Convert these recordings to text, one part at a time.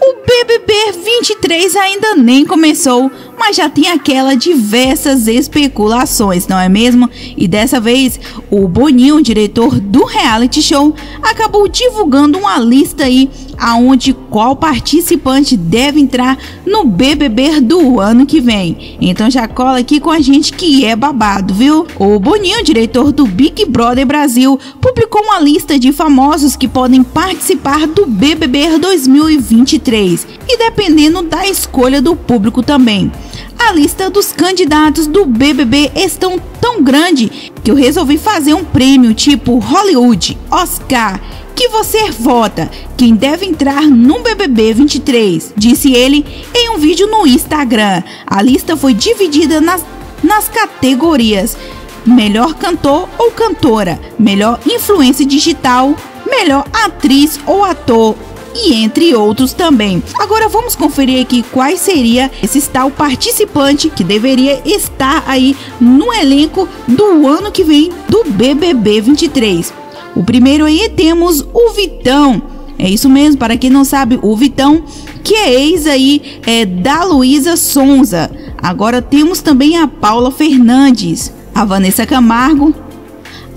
O BBB 23 ainda nem começou, mas já tem aquela diversas especulações, não é mesmo? E dessa vez, o Boninho, diretor do reality show, acabou divulgando uma lista aí aonde qual participante deve entrar no BBB do ano que vem. Então já cola aqui com a gente que é babado, viu? O Boninho, diretor do Big Brother Brasil, publicou uma lista de famosos que podem participar do BBB 2023 e dependendo da escolha do público também. A lista dos candidatos do BBB estão tão grande que eu resolvi fazer um prêmio tipo Hollywood, Oscar, que você vota quem deve entrar no BBB 23, disse ele em um vídeo no Instagram. A lista foi dividida nas categorias melhor cantor ou cantora, melhor influência digital, melhor atriz ou ator, e entre outros também. Agora vamos conferir aqui quais seria esse tal participante que deveria estar aí no elenco do ano que vem do BBB 23. O primeiro aí temos o Vitão, é isso mesmo, para quem não sabe, o Vitão que é ex aí da Luísa Sonza. Agora temos também a Paula Fernandes, a Wanessa Camargo,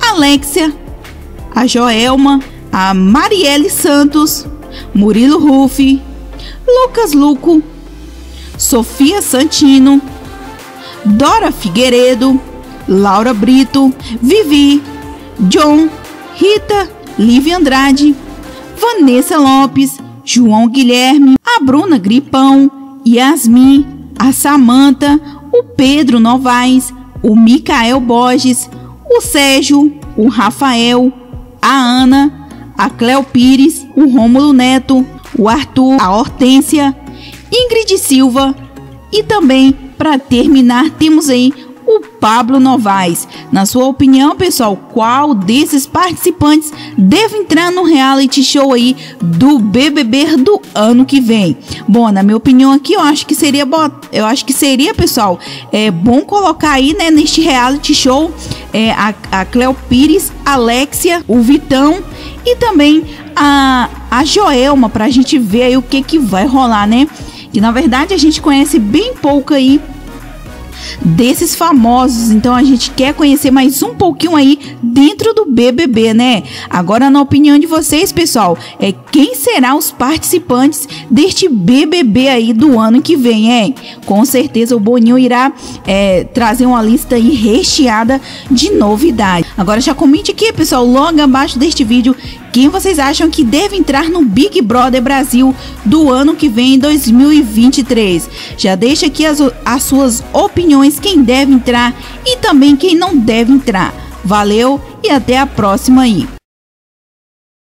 a Alexia, a Joelma, a Marielle Santos, Murilo Ruffy, Lucas Lucco, Sofia Santino, Dora Figueiredo, Laura Brito, Vivi, John, Rita, Lívia Andrade, Vanessa Lopes, João Guilherme, a Bruna Gripão, Yasmin, a Samanta, o Pedro Novaes, o Micael Borges, o Sérgio, o Rafael, a Ana, a Cleo Pires, o Romulo Neto, o Arthur, a Hortência, Ingrid Silva e também, para terminar, temos aí o Pablo Novaes. Na sua opinião, pessoal, qual desses participantes deve entrar no reality show aí do BBB do ano que vem? Bom, na minha opinião aqui, eu acho que seria, pessoal, bom colocar aí, né, neste reality show a Cleo Pires, a Alexia, o Vitão e também a Joelma, pra gente ver aí o que vai rolar, né? Que na verdade a gente conhece bem pouco aí desses famosos, então a gente quer conhecer mais um pouquinho aí dentro do BBB, né? Agora, na opinião de vocês, pessoal, quem será os participantes deste BBB aí do ano que vem, hein? Com certeza o Boninho irá trazer uma lista aí recheada de novidades. Agora já comente aqui, pessoal, logo abaixo deste vídeo, quem vocês acham que deve entrar no Big Brother Brasil do ano que vem, 2023? Já deixa aqui as suas opiniões, quem deve entrar e também quem não deve entrar. Valeu e até a próxima aí!